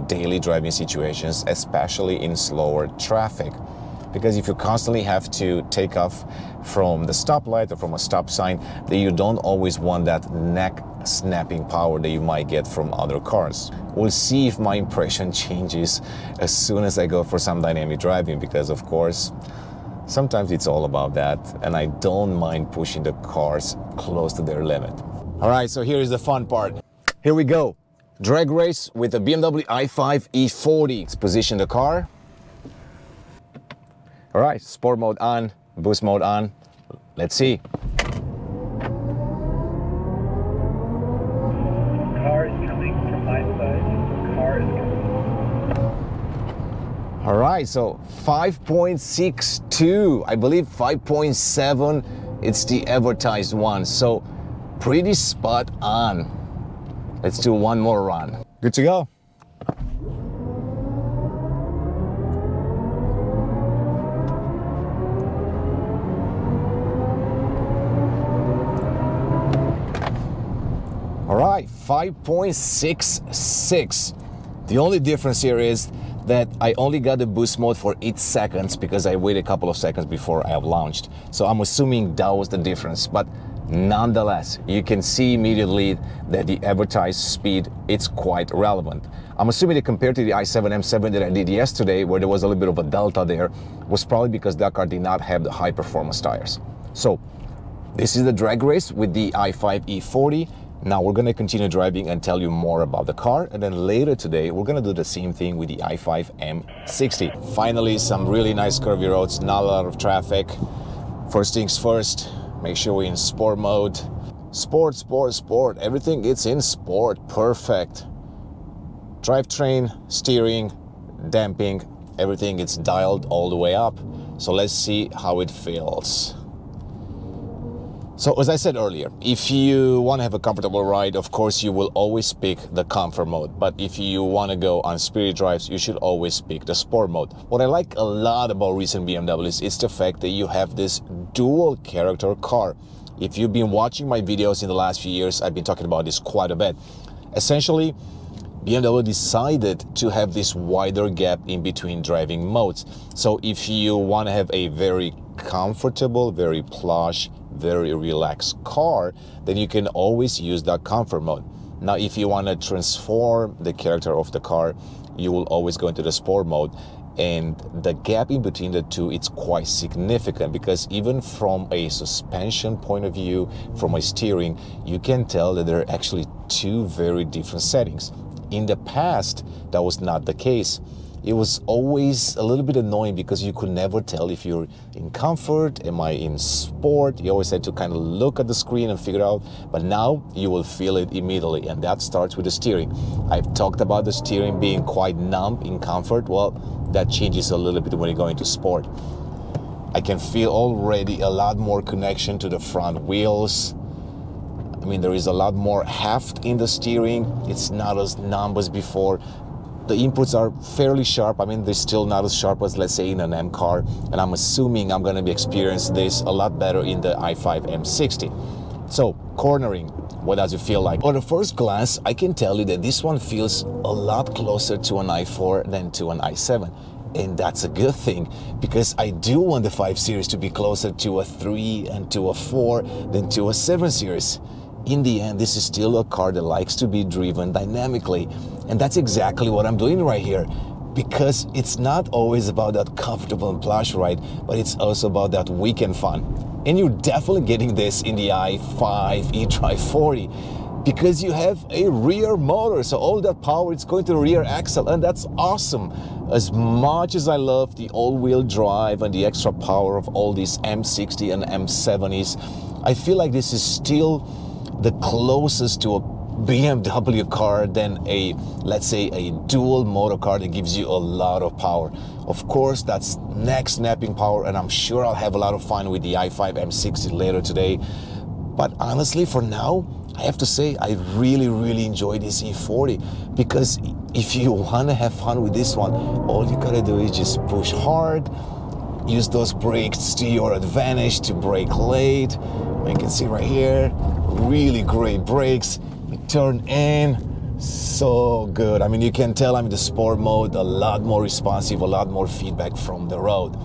daily driving situations, especially in slower traffic. Because if you constantly have to take off from the stoplight or from a stop sign, then you don't always want that neck snapping power that you might get from other cars. We'll see if my impression changes as soon as I go for some dynamic driving, because of course, sometimes it's all about that, and I don't mind pushing the cars close to their limit. All right, so here is the fun part. Here we go. Drag race with the BMW i5 E40. Let's position the car. All right, sport mode on, boost mode on. Let's see. Car is coming from my side. Car is coming. All right, so 5.62, I believe 5.7, it's the advertised one. So pretty spot on. Let's do one more run. Good to go. All right, 5.66. The only difference here is that I only got the boost mode for 8 seconds because I waited a couple of seconds before I launched. So I'm assuming that was the difference, but nonetheless, you can see immediately that the advertised speed is quite relevant. I'm assuming that compared to the i7 M70 that I did yesterday, where there was a little bit of a delta there, was probably because that car did not have the high performance tires. So this is the drag race with the i5 E40. Now we're going to continue driving and tell you more about the car, and then later today we're going to do the same thing with the i5 M60. Finally, some really nice curvy roads, not a lot of traffic. First things first, make sure we're in sport mode. Sport, sport, sport, everything it's in sport, perfect. Drivetrain, steering, damping, everything it's dialed all the way up. So let's see how it feels. So as I said earlier, if you want to have a comfortable ride, of course you will always pick the comfort mode. But if you want to go on spirit drives, you should always pick the sport mode. What I like a lot about recent BMWs is the fact that you have this dual character car. If you've been watching my videos in the last few years, I've been talking about this quite a bit. Essentially, BMW decided to have this wider gap in between driving modes. So if you want to have a very comfortable, very plush, very relaxed car, then you can always use that comfort mode. Now, if you want to transform the character of the car, you will always go into the sport mode, and the gap in between the two is quite significant, because even from a suspension point of view, from a steering, you can tell that there are actually two very different settings. In the past, that was not the case. It was always a little bit annoying because you could never tell if you're in comfort, am I in sport? You always had to kind of look at the screen and figure out, but now you will feel it immediately, and that starts with the steering. I've talked about the steering being quite numb in comfort. Well, that changes a little bit when you go into sport. I can feel already a lot more connection to the front wheels. I mean, there is a lot more heft in the steering. It's not as numb as before. The inputs are fairly sharp. I mean, they're still not as sharp as, let's say, in an M car, and I'm assuming I'm going to be experiencing this a lot better in the i5 M60. So, cornering, what does it feel like? On the first glance, I can tell you that this one feels a lot closer to an i4 than to an i7, and that's a good thing, because I do want the 5 Series to be closer to a 3 and to a 4 than to a 7 Series. In the end, this is still a car that likes to be driven dynamically, and that's exactly what I'm doing right here, because it's not always about that comfortable and plush ride, but it's also about that weekend fun. And you're definitely getting this in the i5 eDrive40, because you have a rear motor, so all that power is going to the rear axle, and that's awesome. As much as I love the all-wheel drive and the extra power of all these M60 and M70s, I feel like this is still the closest to a BMW car than a, let's say, a dual motor car that gives you a lot of power. Of course, that's neck snapping power, and I'm sure I'll have a lot of fun with the i5 M60 later today. But honestly, for now, I have to say, I really enjoy this E40, because if you want to have fun with this one, all you gotta do is just push hard, use those brakes to your advantage to brake late. You can see right here, really great brakes. You turn in, so good. I mean, you can tell I'm in the sport mode, a lot more responsive, a lot more feedback from the road.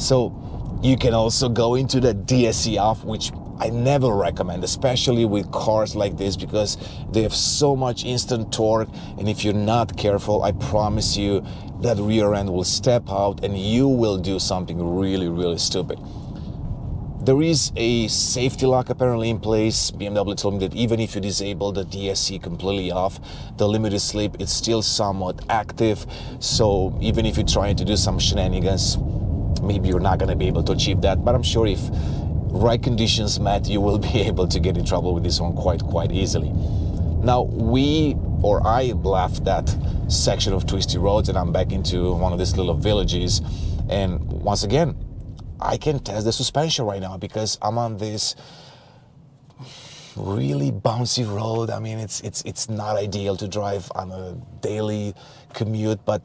So you can also go into the DSC off, which I never recommend, especially with cars like this, because they have so much instant torque, and if you're not careful, I promise you that rear end will step out and you will do something really stupid. There is a safety lock apparently in place. BMW told me that even if you disable the DSC completely off, the limited slip, it's still somewhat active. So even if you're trying to do some shenanigans, maybe you're not gonna be able to achieve that. But I'm sure if right conditions met, you will be able to get in trouble with this one quite easily. Now, I left that section of twisty roads and I'm back into one of these little villages. And once again, I can test the suspension right now because I'm on this really bouncy road. I mean, it's not ideal to drive on a daily commute, but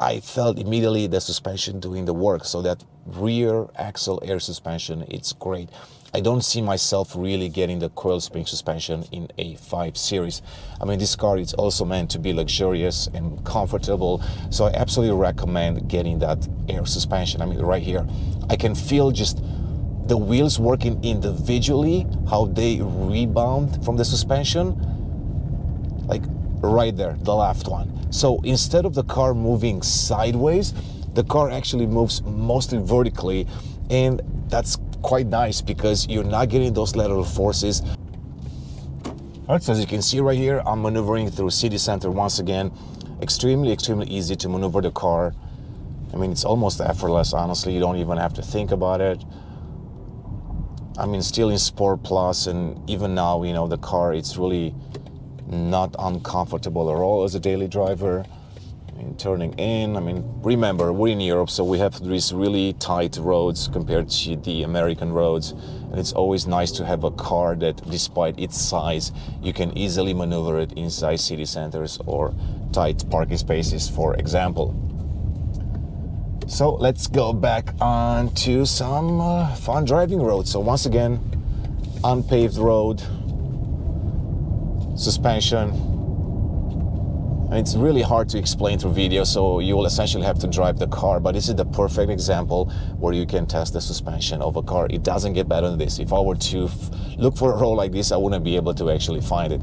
I felt immediately the suspension doing the work. So that rear axle air suspension, it's great. I don't see myself really getting the coil spring suspension in a 5 Series. I mean, this car is also meant to be luxurious and comfortable, so I absolutely recommend getting that air suspension. I mean, right here, I can feel just the wheels working individually, how they rebound from the suspension. Like right there, the left one. So instead of the car moving sideways, the car actually moves mostly vertically, and that's quite nice because you're not getting those lateral forces. All right, so as you can see right here, I'm maneuvering through city center once again. Extremely easy to maneuver the car. I mean, it's almost effortless, honestly. You don't even have to think about it. I mean, still in Sport Plus, and even now, you know, the car, it's really not uncomfortable at all as a daily driver. Turning in, I mean, remember, we're in Europe, so we have these really tight roads compared to the American roads, and it's always nice to have a car that, despite its size, you can easily maneuver it inside city centers or tight parking spaces, for example. So let's go back on to some fun driving roads. So once again, unpaved road, suspension. It's really hard to explain through video, so you will essentially have to drive the car, but this is the perfect example where you can test the suspension of a car. It doesn't get better than this. If I were to look for a road like this, I wouldn't be able to actually find it.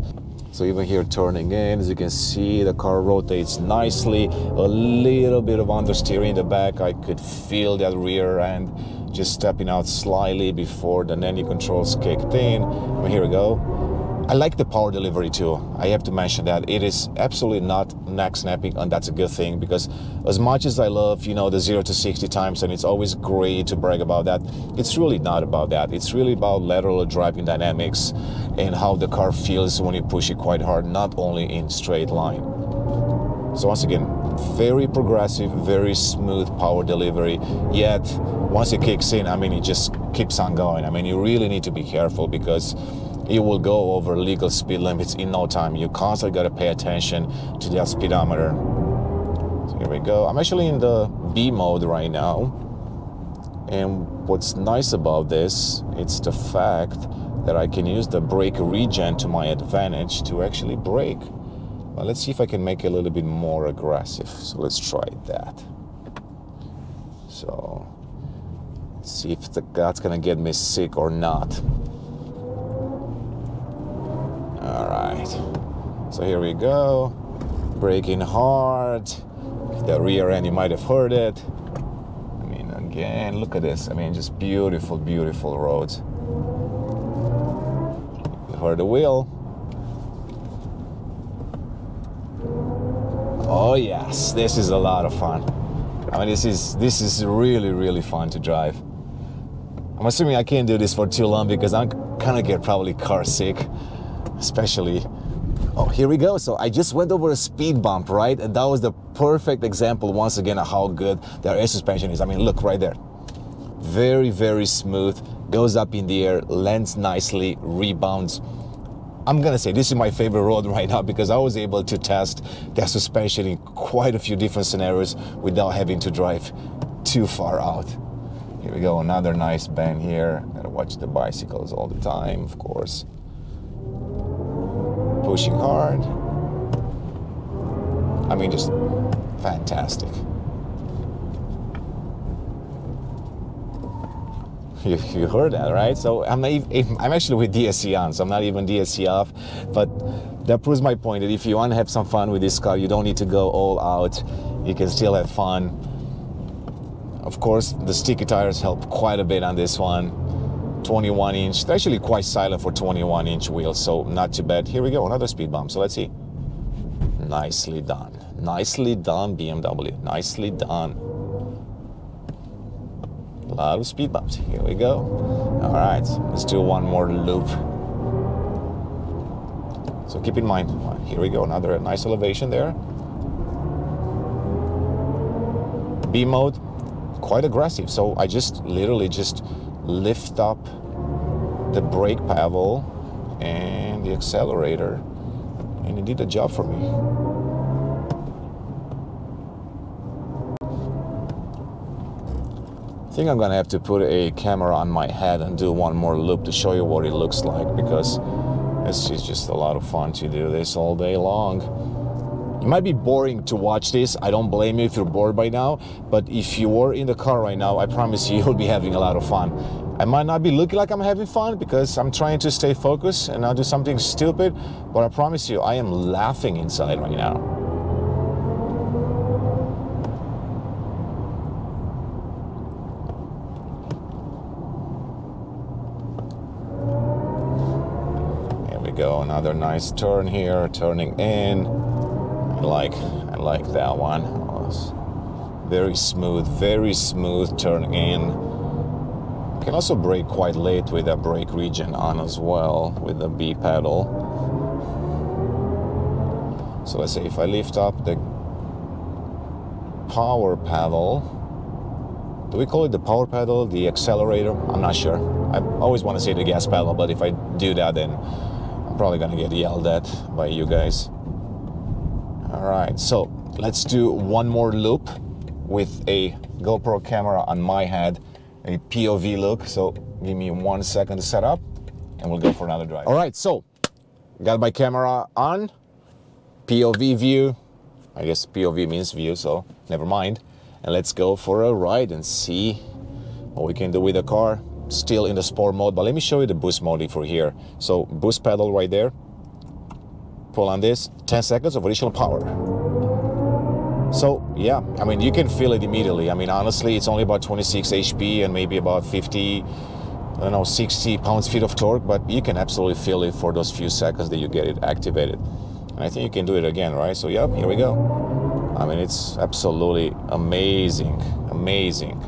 So even here turning in, as you can see, the car rotates nicely. A little bit of understeer in the back. I could feel that rear end just stepping out slightly before the nanny controls kicked in. I mean, here we go. I like the power delivery too. I have to mention that it is absolutely not neck snapping, and that's a good thing, because as much as I love, you know, the 0 to 60 times, and it's always great to brag about that, it's really not about that. It's really about lateral driving dynamics and how the car feels when you push it quite hard, not only in straight line. So once again, very progressive, very smooth power delivery, yet once it kicks in, I mean, it just keeps on going. I mean, you really need to be careful because it will go over legal speed limits in no time. You constantly gotta pay attention to that speedometer. So here we go. I'm actually in the B mode right now. And what's nice about this, it's the fact that I can use the brake regen to my advantage to actually brake. Well, let's see if I can make it a little bit more aggressive. So let's try that. So let's see if that's gonna get me sick or not. All right, so here we go, braking hard, the rear end, you might have heard it. I mean, again, look at this. I mean, just beautiful roads. You heard the wheel. Oh yes, this is a lot of fun. I mean, this is really fun to drive. I'm assuming I can't do this for too long because I'm gonna get probably car sick. Especially, oh, here we go. So I just went over a speed bump, right? And that was the perfect example once again of how good their air suspension is. I mean, look right there. Very smooth, goes up in the air, lands nicely, rebounds. I'm gonna say this is my favorite road right now because I was able to test their suspension in quite a few different scenarios without having to drive too far out. Here we go, another nice bend here. Gotta watch the bicycles all the time, of course. Pushing hard. I mean, just fantastic. You heard that, right? So I'm actually with DSC on, so I'm not even DSC off, but that proves my point that if you want to have some fun with this car, you don't need to go all out. You can still have fun. Of course, the sticky tires help quite a bit on this one. 21 inch, they're actually quite silent for 21 inch wheels, so not too bad. Here we go, another speed bump, so let's see. Nicely done. Nicely done, BMW. Nicely done. A lot of speed bumps. Here we go. All right, let's do one more loop. So keep in mind, here we go, another nice elevation there. B mode, quite aggressive. So I just literally just lift up the brake pedal and the accelerator, and it did the job for me. I think I'm gonna have to put a camera on my head and do one more loop to show you what it looks like, because it's just a lot of fun to do this all day long. It might be boring to watch this. I don't blame you if you're bored by now, but if you were in the car right now, I promise you, you'll be having a lot of fun. I might not be looking like I'm having fun because I'm trying to stay focused and not do something stupid, but I promise you, I am laughing inside right now. Go another nice turn here, turning in. I like that one. Oh, very smooth turn in. Can also brake quite late with a brake region on as well with the B pedal. So let's say if I lift up the power pedal, do we call it the power pedal, the accelerator? I'm not sure. I always want to say the gas pedal, but if I do that, then I'm probably gonna get yelled at by you guys. All right, so let's do one more loop with a GoPro camera on my head, a POV look. So give me 1 second to set up and we'll go for another drive. All right, so got my camera on, POV view. I guess POV means view, so never mind. And let's go for a ride and see what we can do with the car. Still in the sport mode, but let me show you the boost mode for here. So boost pedal right there, pull on this, 10 seconds of additional power. So yeah, I mean, you can feel it immediately. I mean, honestly, it's only about 26 HP and maybe about 50, I don't know, 60 pounds-feet of torque, but you can absolutely feel it for those few seconds that you get it activated. And I think you can do it again, right? So yeah, here we go. I mean, it's absolutely amazing, amazing.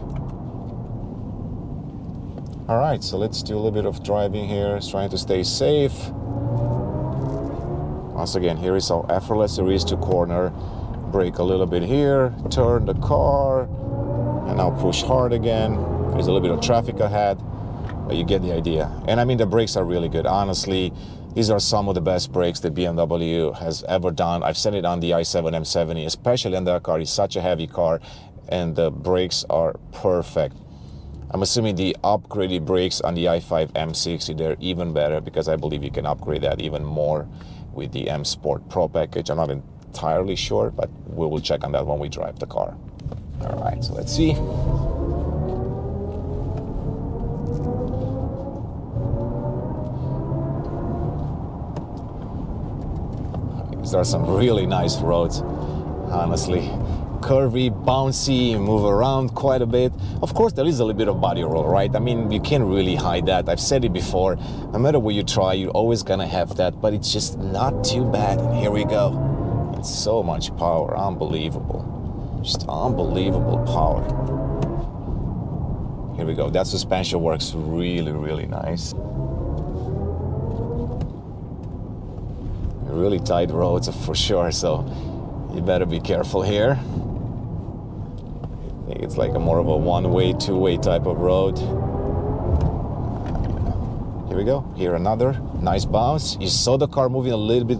All right, so let's do a little bit of driving here, trying to stay safe. Once again, here is how effortless it is to corner. Brake a little bit here, turn the car, and now push hard again. There's a little bit of traffic ahead, but you get the idea. And I mean, the brakes are really good. Honestly, these are some of the best brakes that BMW has ever done. I've seen it on the i7 M70, especially on that car. It's such a heavy car, and the brakes are perfect. I'm assuming the upgraded brakes on the i5 M60, they're even better because I believe you can upgrade that even more with the M Sport Pro package. I'm not entirely sure, but we will check on that when we drive the car. All right, so let's see. These are some really nice roads, honestly. Curvy, bouncy, move around quite a bit. Of course, there is a little bit of body roll, right? I mean, you can't really hide that. I've said it before, no matter what you try, you're always gonna have that, but it's just not too bad. And here we go. It's so much power, unbelievable. Just unbelievable power. Here we go, that suspension works really, really nice. Really tight roads for sure, so you better be careful here. I think it's like a more of a one-way, two-way type of road. Here we go, here another nice bounce. You saw the car moving a little bit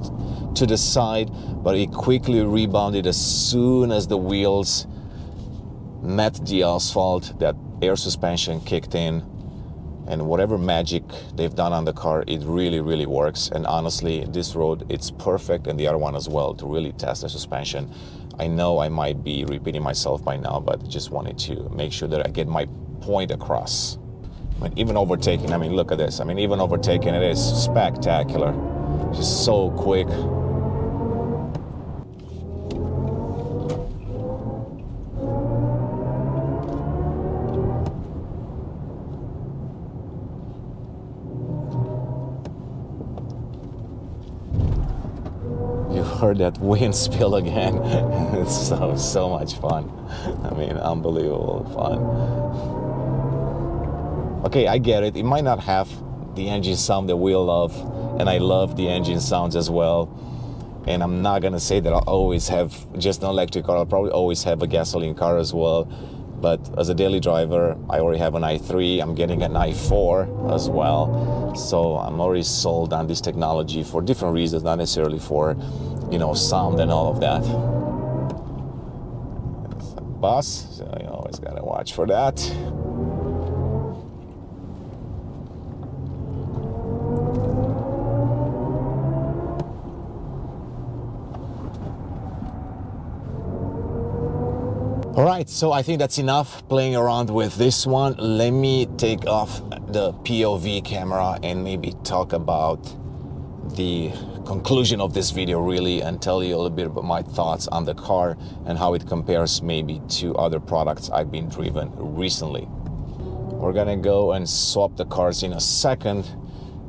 to the side, but it quickly rebounded as soon as the wheels met the asphalt. That air suspension kicked in, and whatever magic they've done on the car, it really, really works. And honestly, this road, it's perfect, and the other one as well, to really test the suspension. I know I might be repeating myself by now, but just wanted to make sure that I get my point across. But even overtaking, I mean, look at this. I mean, even overtaking, it is spectacular. Just so quick. Heard that wind spill again. It's so much fun. I mean, unbelievable fun. Okay, I get it. It might not have the engine sound that we love, and I love the engine sounds as well. And I'm not gonna say that I'll always have just an electric car. I'll probably always have a gasoline car as well. But as a daily driver, I already have an i3. I'm getting an i4 as well. So I'm already sold on this technology for different reasons, not necessarily for, you know, sound and all of that. It's a bus, so you always gotta watch for that. All right, so I think that's enough playing around with this one. Let me take off the POV camera and maybe talk about the conclusion of this video, really, and tell you a little bit about my thoughts on the car and how it compares maybe to other products I've been driven recently. We're gonna go and swap the cars in a second,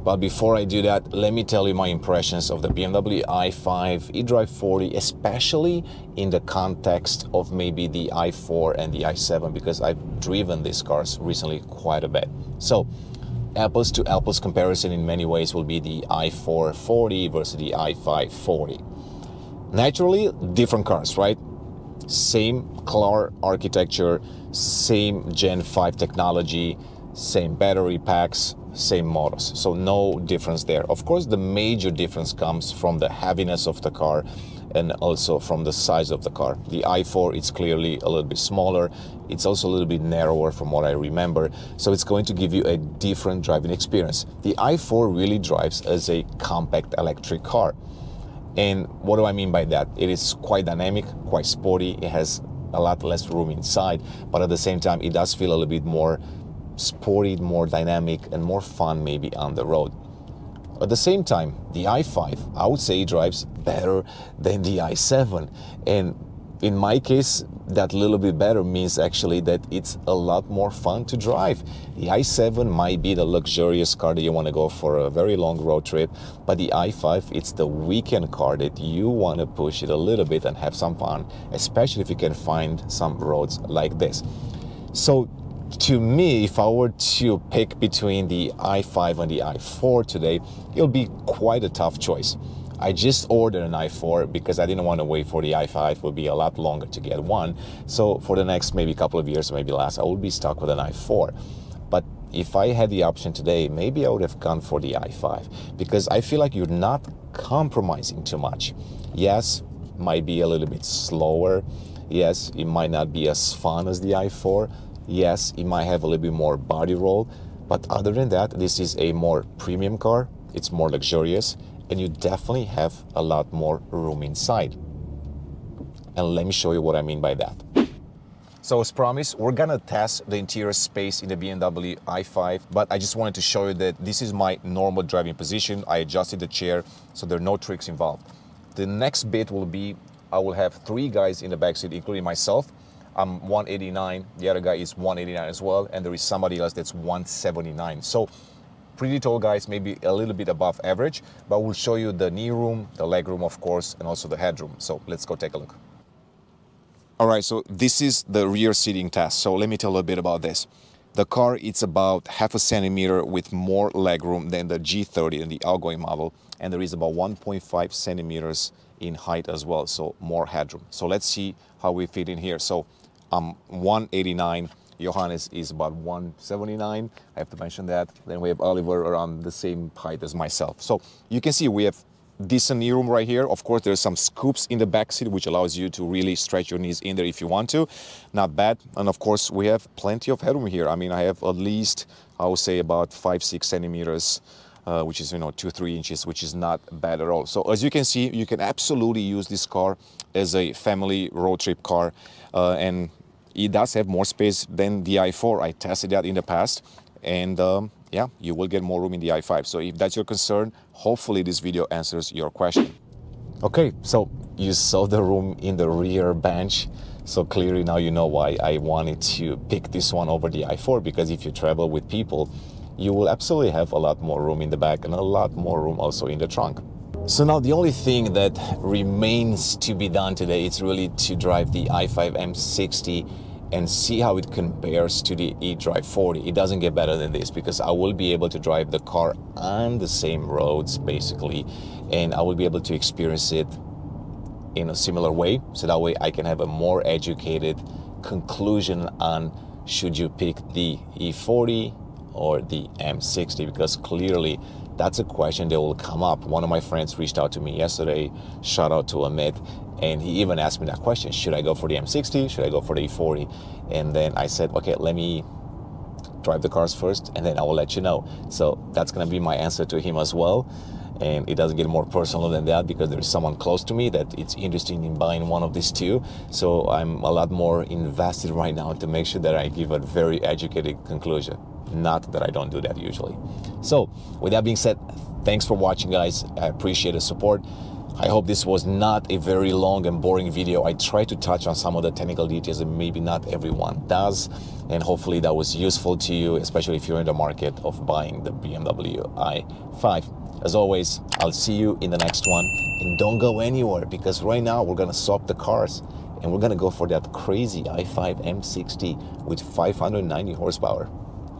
but before I do that, let me tell you my impressions of the BMW i5 eDrive40, especially in the context of maybe the i4 and the i7, because I've driven these cars recently quite a bit. So apples to apples comparison in many ways will be the i440 versus the i540. Naturally, different cars, right? Same CLAR architecture, same Gen 5 technology, same battery packs, same motors. So no difference there. Of course, the major difference comes from the heaviness of the car and also from the size of the car. The i4, it's clearly a little bit smaller. It's also a little bit narrower from what I remember. So it's going to give you a different driving experience. The i4 really drives as a compact electric car. And what do I mean by that? It is quite dynamic, quite sporty. It has a lot less room inside, but at the same time, it does feel a little bit more sporty, more dynamic, and more fun maybe on the road. At the same time, the i5, I would say, drives better than the i7, and in my case, that little bit better means actually that it's a lot more fun to drive. The i7 might be the luxurious car that you want to go for a very long road trip, but the i5, it's the weekend car that you want to push it a little bit and have some fun, especially if you can find some roads like this. So to me, if I were to pick between the i5 and the i4 today, it'll be quite a tough choice. I just ordered an i4 because I didn't want to wait for the i5. It would be a lot longer to get one. So for the next maybe couple of years, maybe less, I would be stuck with an i4. But if I had the option today, maybe I would have gone for the i5, because I feel like you're not compromising too much. Yes, might be a little bit slower. Yes, it might not be as fun as the i4. Yes, it might have a little bit more body roll, but other than that, this is a more premium car, it's more luxurious, and you definitely have a lot more room inside. And let me show you what I mean by that. So as promised, we're gonna test the interior space in the BMW i5, but I just wanted to show you that this is my normal driving position. I adjusted the chair, so there are no tricks involved. The next bit will be, I will have three guys in the backseat, including myself. I'm 189, the other guy is 189 as well, and there is somebody else that's 179. So pretty tall guys, maybe a little bit above average, but we'll show you the knee room, the leg room, of course, and also the headroom. So let's go take a look. All right, so this is the rear seating test. So let me tell you a bit about this. The car, it's about half a centimeter with more leg room than the G30 and the outgoing model, and there is about 1.5 centimeters in height as well, so more headroom. So let's see how we fit in here. So I'm 189, Johannes is about 179. I have to mention that. Then we have Oliver around the same height as myself. So you can see we have decent knee room right here. Of course, there's some scoops in the back seat, which allows you to really stretch your knees in there if you want to. Not bad. And of course, we have plenty of headroom here. I mean, I have at least, I would say, about 5–6 centimeters, which is, 2–3 inches, which is not bad at all. So as you can see, you can absolutely use this car as a family road trip car, and it does have more space than the i4. I tested that in the past, and yeah, you will get more room in the i5. So if that's your concern, hopefully this video answers your question. Okay, so you saw the room in the rear bench. So clearly now you know why I wanted to pick this one over the i4, because if you travel with people, you will absolutely have a lot more room in the back and a lot more room also in the trunk. So now the only thing that remains to be done today is really to drive the i5 M60 and see how it compares to the eDrive40. It doesn't get better than this, because I will be able to drive the car on the same roads basically, and I will be able to experience it in a similar way. So that way I can have a more educated conclusion on should you pick the E40 or the M60, because clearly that's a question that will come up. One of my friends reached out to me yesterday, shout out to Amit, and he even asked me that question: should I go for the M60, should I go for the E40? And then I said, okay, let me drive the cars first and then I will let you know. So that's gonna be my answer to him as well. And it doesn't get more personal than that, because there's someone close to me that it's interested in buying one of these two. So I'm a lot more invested right now to make sure that I give a very educated conclusion. Not that I don't do that usually. So with that being said, thanks for watching, guys. I appreciate the support. I hope this was not a very long and boring video. I tried to touch on some of the technical details and maybe not everyone does, and hopefully that was useful to you, especially if you're in the market of buying the BMW i5. As always, I'll see you in the next one, and don't go anywhere, because right now we're gonna swap the cars and we're gonna go for that crazy i5 M60 with 590 horsepower.